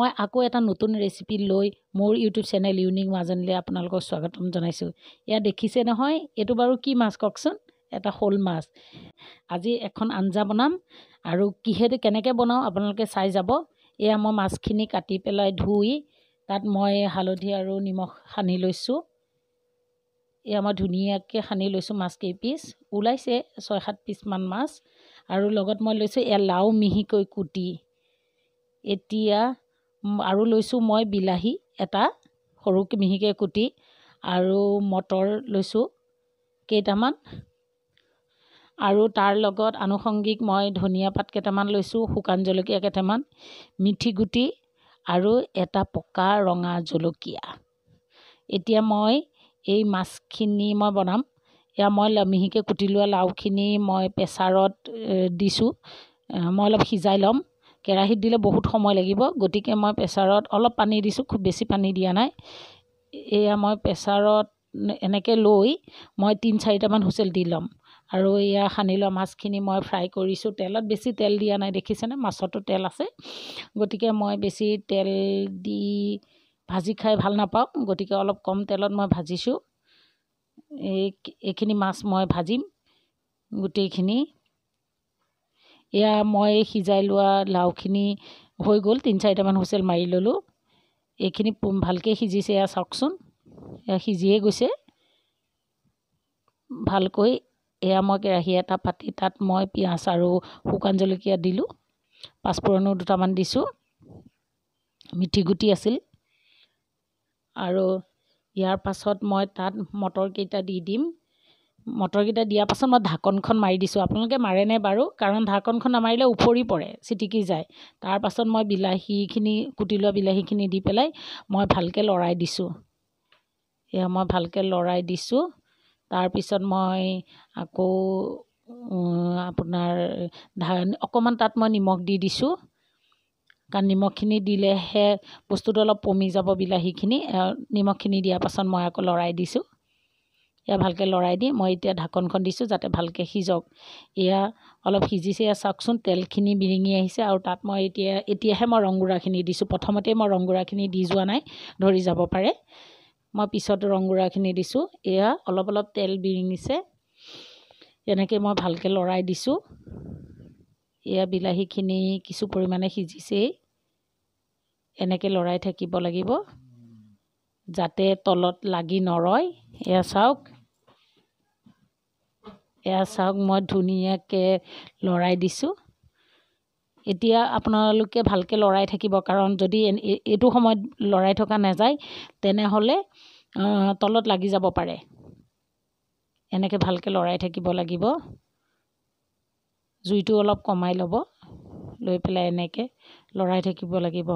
মই আকৌ এটা নতুন ৰেচিপি লৈ মোৰ ইউটিউব চেনেল ইউনিক মাজানিলৈ আপোনালোকক স্বাগতম জনাইছোঁ। ইয়া দেখিছে নহয়, এটো বাৰু কি মাছ কওকচোন? এটা হোল মাছ। আজি এখন আঞ্জা বনাম আৰু কিহেদি কেনেকৈ বনাও আপোনালোকে চাই যাব। এয়া মই মাছখিনি কাটি পেলাই ধুই তাত মই হালধি আৰু নিমখ সানি লৈছোঁ। এয়া মই ধুনীয়াকৈ সানি লৈছোঁ মাছকেইপিচ, ওলাইছে ৬-৭ পিচমান মাছ। আৰু লগত মই লৈছোঁ এয়া লাও মিহিকৈ কুটি। এতিয়া আৰু লৈছোঁ মই বিলাহী এটা সৰুকৈ মিহিকৈ কুটি আৰু মটৰ লৈছোঁ কেইটামান। আৰু তাৰ লগত আনুষংগিক মই ধনিয়া পাত কেইটামান লৈছোঁ, শুকান জলকীয়া কেইটামান, মিঠি গুটি আৰু এটা পকা ৰঙা জলকীয়া। এতিয়া মই এই মাছখিনি মই বনাম। এয়া মই মিহিকৈ কুটি লোৱা লাওখিনি মই প্ৰেছাৰত দিছোঁ। মই অলপ সিজাই ল'ম, কেৰাহীত দিলে বহুত সময় লাগিব, গতিকে মই প্ৰেছাৰত অলপ পানী দিছোঁ, খুব বেছি পানী দিয়া নাই। এয়া মই প্ৰেছাৰত এনেকৈ লৈ মই ৩-৪টামান হুইচেল দি ল'ম। আৰু এয়া সানি লোৱা মাছখিনি মই ফ্ৰাই কৰিছোঁ তেলত, বেছি তেল দিয়া নাই, দেখিছেনে? মাছতো তেল আছে, গতিকে মই বেছি তেল দি ভাজি খাই ভাল নাপাওঁ, গতিকে অলপ কম তেলত মই ভাজিছোঁ। এইখিনি মাছ মই ভাজিম গোটেইখিনি। এয়া মই সিজাই লোৱা লাওখিনি হৈ গ'ল, ৩-৪টামান হুইচেল মাৰি ল'লোঁ। এইখিনি ভালকৈ সিজিছে, এয়া চাওকচোন, এয়া সিজিয়ে গৈছে ভালকৈ। এয়া মই কেৰাহী এটা পাতি তাত মই পিঁয়াজ আৰু শুকান জলকীয়া দিলোঁ, পাঁচফোৰণো দুটামান দিছোঁ, মিঠি গুটি আছিল। আৰু ইয়াৰ পাছত মই তাত মটৰকেইটা দি দিম। মটৰকেইটা দিয়াৰ পাছত মই ঢাকনখন মাৰি দিছোঁ। আপোনালোকে মাৰেনে বাৰু? কাৰণ ঢাকনখন নামাৰিলে উফৰি পৰে, ছিটিকি যায়। তাৰ পাছত মই বিলাহীখিনি কুটি লোৱা বিলাহীখিনি দি পেলাই মই ভালকৈ লৰাই দিছোঁ। এয়া মই ভালকৈ লৰাই দিছোঁ। তাৰপিছত মই আকৌ আপোনাৰ অকণমান তাত মই নিমখ দি দিছোঁ, কাৰণ নিমখখিনি দিলেহে বস্তুটো অলপ পমি যাব বিলাহীখিনি। নিমখখিনি দিয়াৰ পাছত মই আকৌ লৰাই দিছোঁ। এয়া ভালকৈ লৰাই দি মই এতিয়া ঢাকনখন দিছোঁ যাতে ভালকৈ সিজক। এয়া অলপ সিজিছে, এয়া চাওকচোন তেলখিনি বিৰিঙি আহিছে। আৰু তাত মই এতিয়াহে মই ৰংগুৰাখিনি দিছোঁ, প্ৰথমতেই মই ৰংগুৰাখিনি দি যোৱা নাই, ধৰি যাব পাৰে, মই পিছত ৰংগুৰাখিনি দিছোঁ। এয়া অলপ অলপ তেল বিৰিঙিছে, এনেকৈ মই ভালকৈ লৰাই দিছোঁ। এয়া বিলাহীখিনি কিছু পৰিমাণে সিজিছেই, এনেকৈ লৰাই থাকিব লাগিব যাতে তলত লাগি নৰয়। এয়া চাওক, এয়া চাওক, মই ধুনীয়াকৈ লৰাই দিছোঁ। এতিয়া আপোনালোকে ভালকৈ লৰাই থাকিব, কাৰণ যদি এইটো সময়ত লৰাই থকা নাযায় তেনেহ'লে তলত লাগি যাব পাৰে। এনেকৈ ভালকৈ লৰাই থাকিব লাগিব। জুইটো অলপ কমাই ল'ব, লৈ পেলাই এনেকৈ লৰাই থাকিব লাগিব।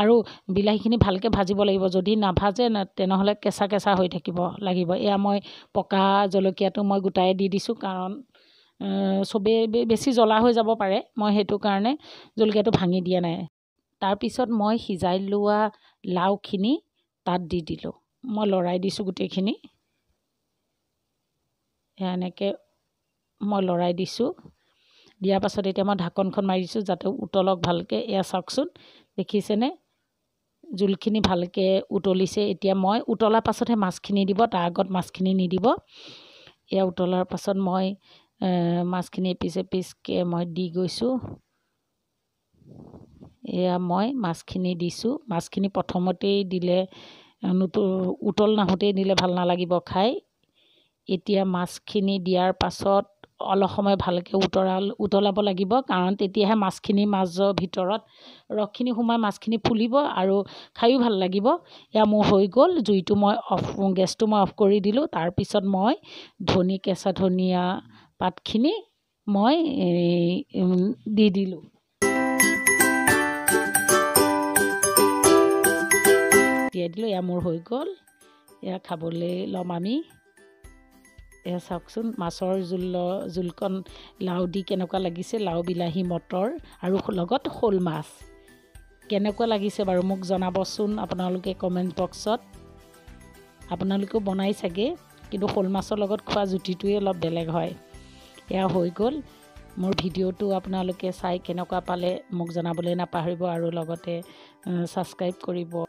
আৰু বিলাহীখিনি ভালকৈ ভাজিব লাগিব, যদি নাভাজে তেনেহ'লে কেঁচা কেঁচা হৈ থাকিব লাগিব। এয়া মই পকা জলকীয়াটো মই গোটাই দি দিছোঁ, কাৰণ চবেই বেছি জ্বলা হৈ যাব পাৰে, মই সেইটো কাৰণে জলকীয়াটো ভাঙি দিয়া নাই। তাৰপিছত মই সিজাই লোৱা লাওখিনি তাত দি দিলোঁ, মই লৰাই দিছোঁ গোটেইখিনি। এনেকৈ মই লৰাই দিছোঁ। দিয়াৰ পাছত এতিয়া মই ঢাকনখন মাৰি দিছোঁ যাতে উতলক ভালকৈ। এয়া চাওকচোন, দেখিছেনে? জোলখিনি ভালকৈ উতলিছে। এতিয়া মই উতলাৰ পাছতহে মাছখিনি দিব, তাৰ আগত মাছখিনি নিদিব। এয়া উতলাৰ পাছত মই মাছখিনি এপিচ এপিচকৈ মই দি গৈছোঁ। এয়া মই মাছখিনি দিছোঁ। মাছখিনি প্ৰথমতেই দিলে উতল নাহোঁতেই দিলে ভাল নালাগিব খাই। এতিয়া মাছখিনি দিয়াৰ পাছত অলপ সময় ভালকৈ উতলাব লাগিব, কাৰণ তেতিয়াহে মাছখিনি মাজৰ ভিতৰত ৰসখিনি সোমাই মাছখিনি ফুলিব আৰু খায়ো ভাল লাগিব। এয়া মোৰ হৈ গ'ল। জুইটো মই অফ, গেছটো মই অফ কৰি দিলোঁ। তাৰপিছত মই কেঁচা ধনিয়া পাতখিনি মই দি দিলোঁ। তিয়াই দিলোঁ। এয়া মোৰ হৈ গ'ল। এয়া খাবলৈ ল'ম আমি। এয়া চাওকচোন মাছৰ জোলকণ লাও দি কেনেকুৱা লাগিছে, লাও, বিলাহী, মটৰ আৰু লগত শ'ল মাছ। কেনেকুৱা লাগিছে বাৰু মোক জনাবচোন আপোনালোকে কমেণ্ট বক্সত। আপোনালোকেও বনাই চাগে, কিন্তু শ'ল মাছৰ লগত খোৱা জুতিটোৱে অলপ বেলেগ হয়। এয়া হৈ গ'ল। মোৰ ভিডিওটো আপোনালোকে চাই কেনেকুৱা পালে মোক জনাবলৈ নাপাহৰিব আৰু লগতে সাবস্ক্ৰাইব কৰিব।